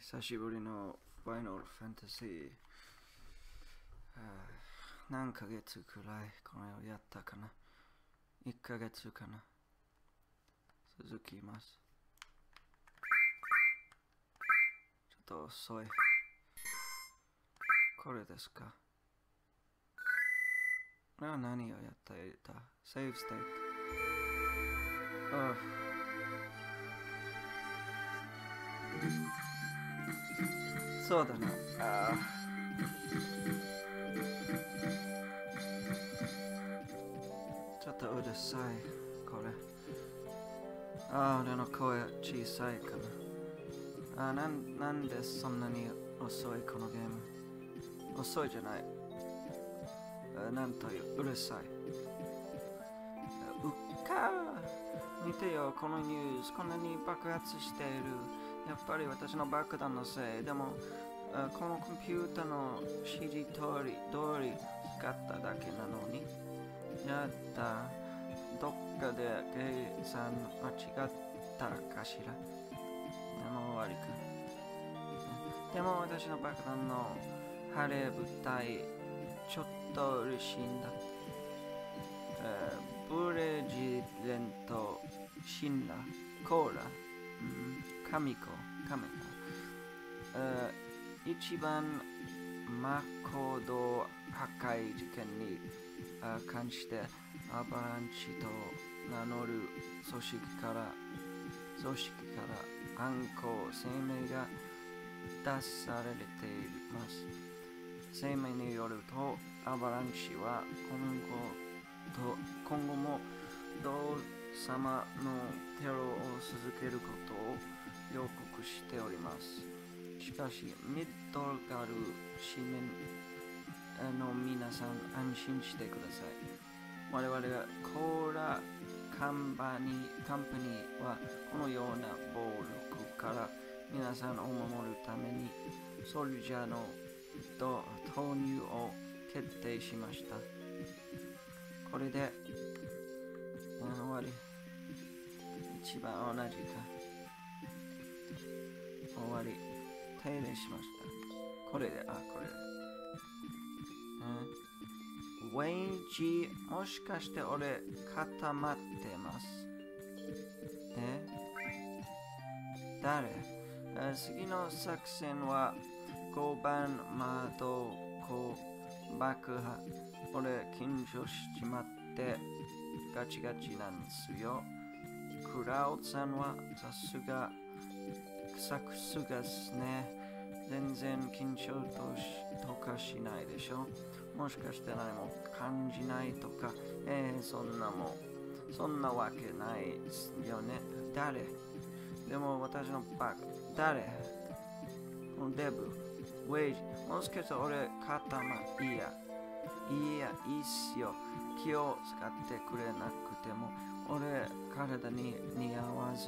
久しぶりのファイナルファンタジー。何ヶ月くらいこれをやったかな ?1 ヶ月かな。続きます。ちょっと遅い。これですか。これは何をやっていた？セーブステート。そうだな。ちょっとうるさい、これ。俺の声小さいかな。なんでそんなに遅い、このゲーム。遅いじゃない。なんという、うるさい。見てよ、このニュース、こんなに爆発している。やっぱり私の爆弾のせい。でも、このコンピュータの指示通り使っただけなのに。やった。どっかで計算間違ったかしら。でも終わりか。でも私の爆弾の晴れ舞台、ちょっと嬉しいんだ。ブレジデント、シンラ、コーラ、カミコ、一番マコド破壊事件に関してアバランチと名乗る組織から暗号声明が出されています。声明によると、アバランチは今後も王様のテロを続けることを予告しております。しかし、ミッドガル市民の皆さん、安心してください。我々がコーラカンパニーはこのような暴力から皆さんを守るためにソルジャーの投入を決定しました。これで終わり。一番同じか。終わり。手入れしました。これで、これで。ウェイジ、もしかして俺、固まってます。誰？次の作戦は、5番窓を爆破。俺、緊張しちまって、ガチガチなんですよ。クラウドさんはさすが、ですね。全然緊張とかしないでしょ。もしかして何も感じないとか、そんなわけないよね。誰？でも私の誰？デブ、ウェイジ、もしかして俺、いいっすよ。気を使ってくれなくても、俺、体に似合わず、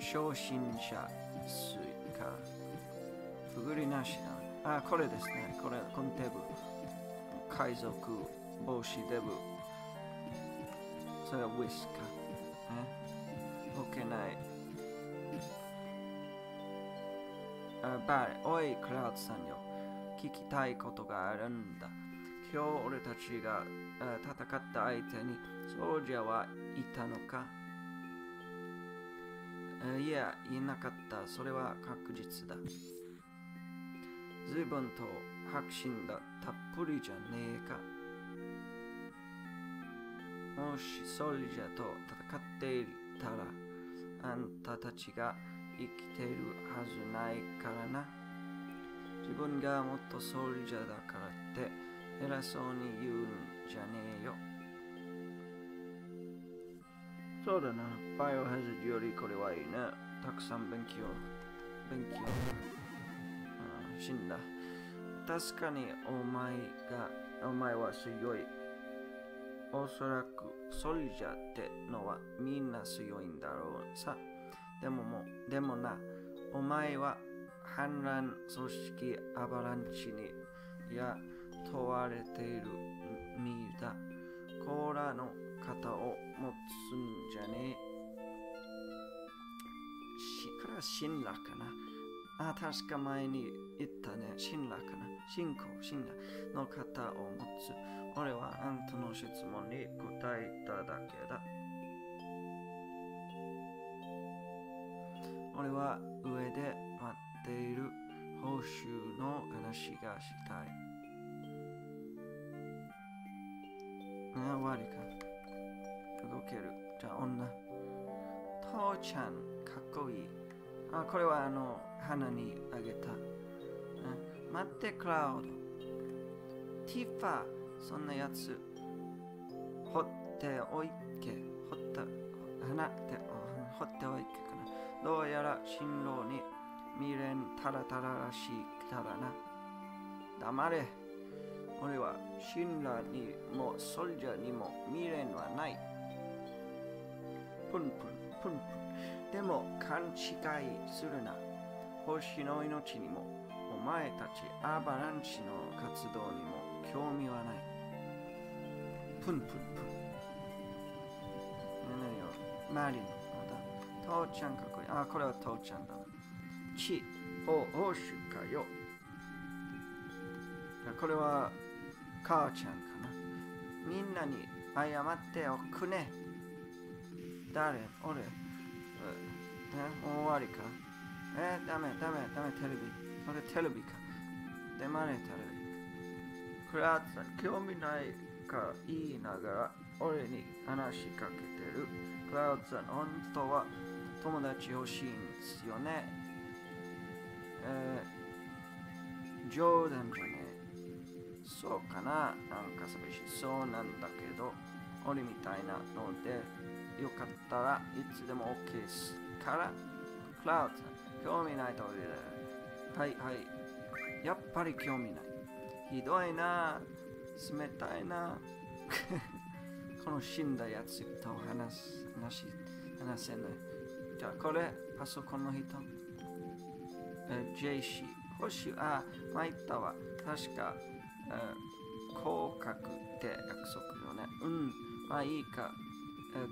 昇進者すか。ふぐりなしな。これですね。これ、コンテブ。海賊、帽子デブ。それはウィスか。置けない。おい、クラウドさんよ。聞きたいことがあるんだ。今日俺たちが戦った相手にソルジャーはいたのか？いや、いなかった。それは確実だ。随分と迫真だ。たっぷりじゃねえか。もしソルジャーと戦っていたら、あんたたちが生きているはずないからな。自分がもっとソルジャーだからって、偉そうに言うんじゃねえよ。そうだな。バイオハザードよりこれはいいね。たくさん勉強。死んだ。確かにお前は強い。おそらくソルジャーってのはみんな強いんだろうさ。でもな、お前は反乱組織アバランチに問われている身だ。コーラの肩を持つんじゃねえ。これは辛辣かな。あ、確か前に言ったね。辛辣かな。信仰、信頼の方を持つ。俺はあんたの質問に答えただけだ。俺は上で待っている報酬の話がしたい。終わりか。動ける。じゃあ女。父ちゃん、かっこいい。あ、これは花にあげた。待って、クラウド。ティファ、そんなやつ。ほっておいけ。ほっておいけかな。どうやら新郎に未練たらたららしいからな。黙れ。俺は新郎にもソルジャーにも未練はない。プンプン、プンプン。でも勘違いするな。星の命にも、お前たちアバランチの活動にも興味はない。プンプンプン。何よ、マリンのだ。父ちゃんかっこいい。あ、これは父ちゃんだ。地方報酬かよ。これは母ちゃんかな。みんなに謝っておくね。誰？俺？終わりか。ダメ、テレビ。これテレビか。でまね、テレビ。クラーツさん、興味ないか言いながら、俺に話しかけてる。クラーツさん、本当は友達欲しいんですよね。冗談じゃねえ。そうかな、なんか寂しそうなんだけど、俺みたいなので、よかったらいつでも OK ですから、クラウドさん、興味ないとおいで。はい。やっぱり興味ない。ひどいな、冷たいな。この死んだやつと話せない。じゃあ、これ、パソコンの人。JC、星、あ、参ったわ。確か、口角って約束よね。うん、まあいいか。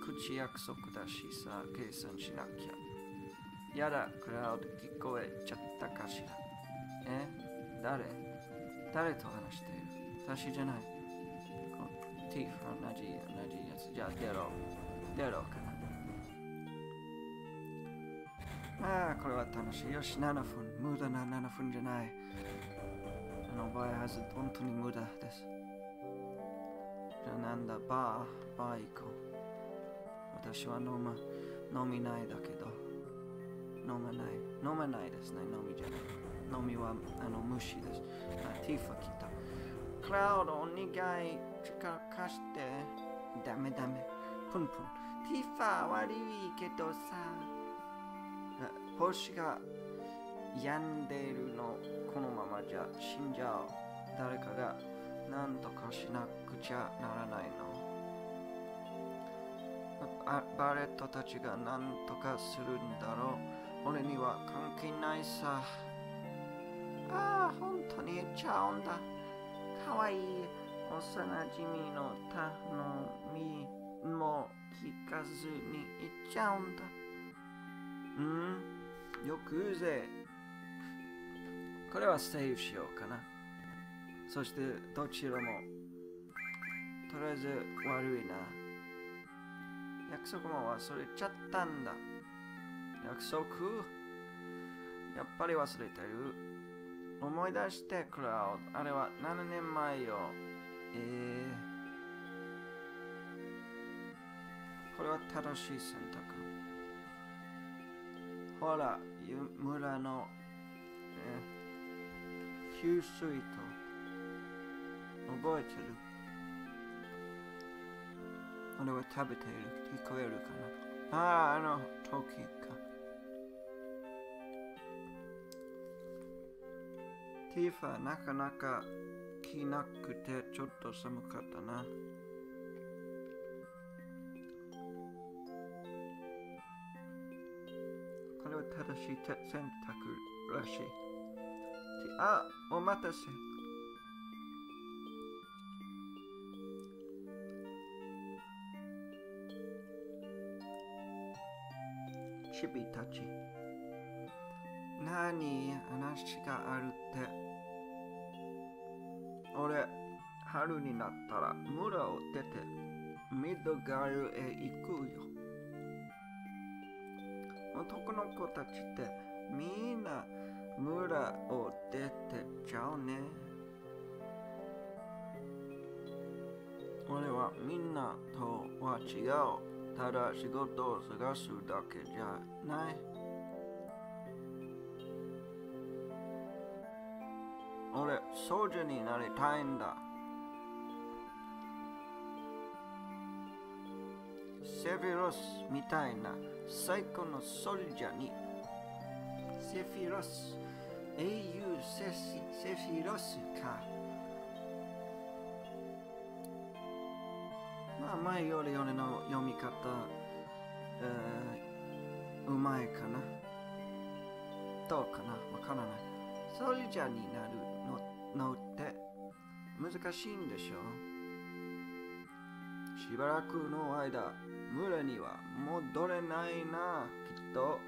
口約束だしさ、計算しなきゃ。やだ、クラウド聞こえちゃったかしら。誰と話している？私じゃない。ティーフ、同じやつ。じゃあ、出ろかな。ああ、これは楽しい。よし、7分。無駄な7分じゃない。バイハズ、本当に無駄です。じゃあなんだ、バー行こう。私は飲みないだけど、飲まないですね、飲みじゃない。飲みは無視です。ティーファ来た。クラウド、お願い、力貸して。ダメ。プンプン。ティーファ、悪いけどさ。星が病んでいるの。このままじゃ死んじゃう。誰かが何とかしなくちゃならないの。バレットたちが何とかするんだろう。俺には関係ないさ。ああ、本当に言っちゃうんだ。かわいい幼なじみの頼みも聞かずに言っちゃうんだ。うん、よく言うぜ。これはセーフしようかな。そしてどちらもとりあえず悪いな。約束も忘れちゃったんだ。約束やっぱり忘れてる。思い出してクラウド。あれは7年前よ。これは正しい選択。ほら、村の、給水塔。覚えてる？俺は食べている。聞こえるかな？ああ、時か。ティーファ、なかなか着なくてちょっと寒かったな。これは正しい選択らしい。あ、お待たせ。チビたち。何話があるって。俺、春になったら村を出てミドガルへ行くよ。男の子たちってみんな村を出てちゃうね。俺はみんなとは違う。ただ仕事を探すだけじゃない。俺、掃除になりたいんだ。セフィロスみたいな最高のソルジャーに。セフィロス、英雄セフィロスか。まあ前より俺の読み方、うまいかな。どうかな、わからない。ソルジャーになるのって難しいんでしょ。しばらくの間、村には戻れないな、きっと。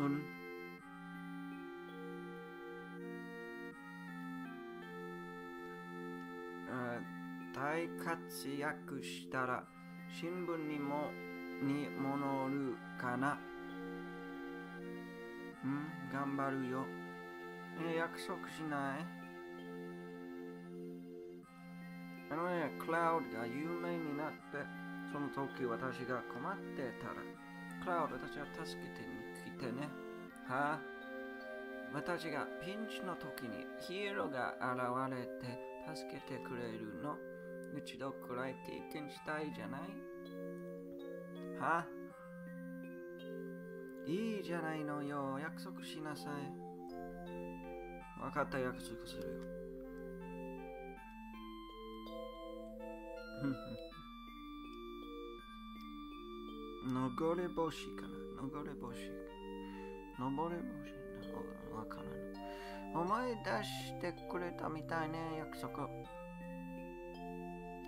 うん。大活躍したら新聞にも載るかな。うん、頑張るよ。約束しない。あのね、クラウドが有名になって、その時私が困ってたら、クラウド、私を助けてきてね。はあ、私がピンチの時にヒーローが現れて助けてくれるの、一度くらい経験したいじゃない。はあ、いいじゃないのよ、約束しなさい。わかった、約束するよ。登れ星かな、登れ星、登れ星、わからない。思い出してくれたみたいね、約束。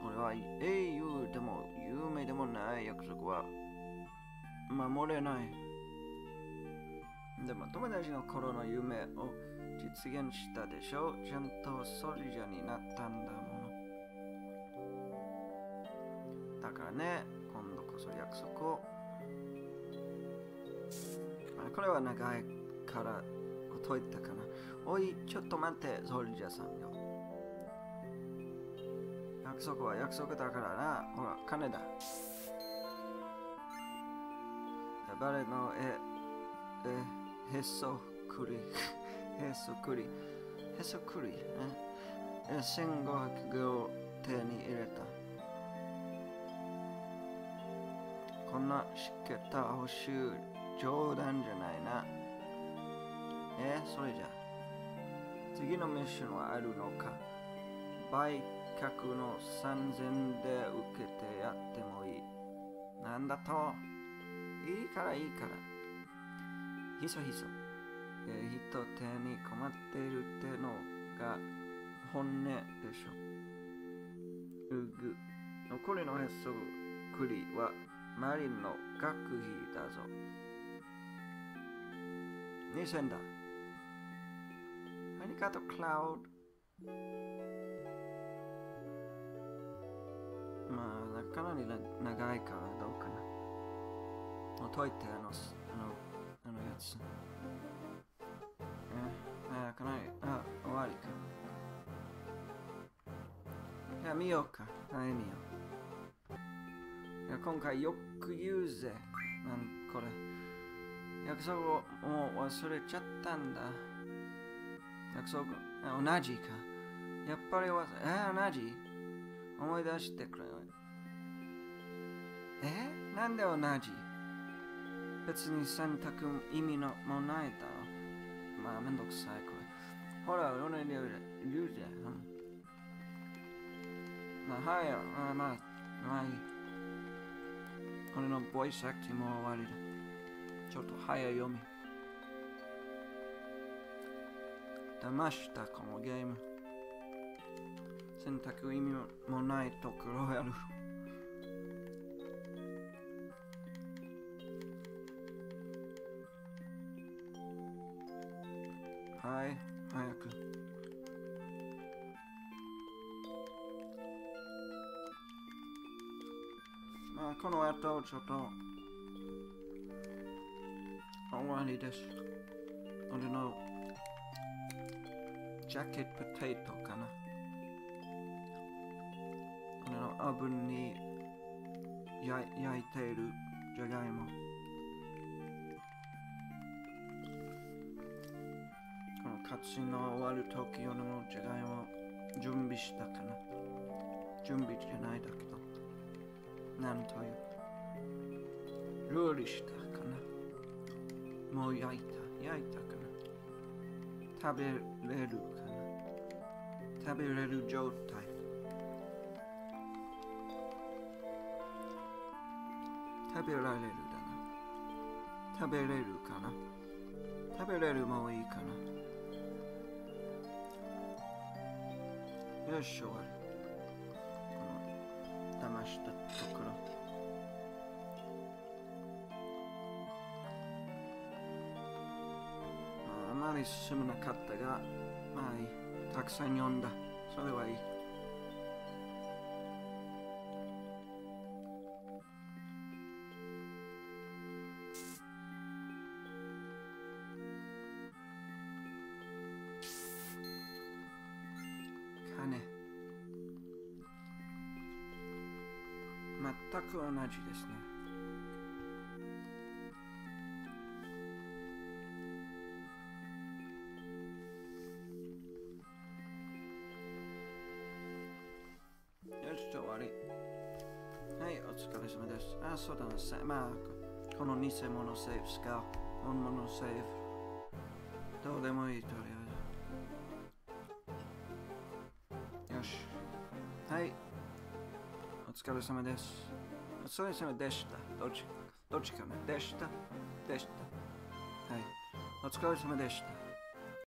俺は英雄でも有名でもない約束は守れない。でも友達の頃の夢を実現したでしょ。ちゃんとソルジャーになったんだもん。だからね、今度こそ約束を。これは長いから解いたかな。おい、ちょっと待って、ソルジャーさんよ。約束は約束だからな。ほら、金だ。誰のへそくり。へそくり。へそくり。1500を手に入れた。こんなしけた報酬、冗談じゃないな。それじゃ次のミッションはあるのか。売却の3000で受けてやってもいい。なんだと、いいからいいから。ひそひそ、人手に困っているってのが本音でしょ。うぐ、残りのへそくりはマリンの学費だぞ。2000だ。ありがとう、クラウド。まあ、かなり長いからどうかな。解いて、あのやつ。かなり、終わりか。じゃあ見ようか。見よう。今回よく言うぜ。なんこれ。約束をもう忘れちゃったんだ。約束、同じか。やっぱり忘れ、同じ？思い出してくれ。なんで同じ？別に選択意味のもないだろ。まあめんどくさいこれ。ほら、俺に言うぜ。まあはいよ。まあいい。これのボイスアクティも終わりだ。ちょっと早読み。騙したこのゲーム。選択意味もないところやる。はい、早く。まあ、この後、ちょっと終わりです。俺のジャケットポテトかな。俺のオーブンに焼いているじゃがいも。私の終わる時用のじゃがいも準備したかな。準備じゃないだけど、なんという料理したかな。もう焼いたかな。食べれる状態。食べれるもういいかな。よし、終わり。この騙したところ。まあ、あまり進まなかったが、まあいい。たくさん読んだ。それはいい。全く同じですね。よし、終わり。はい、お疲れ様です。あ、そうだな、ね。まあ、この偽物セーフ使う。本物セーフ。どうでもいい、とりあえず。よし。はい。お疲れ様です。それ様でした。どっちかな。でした。はい。お疲れ様でした。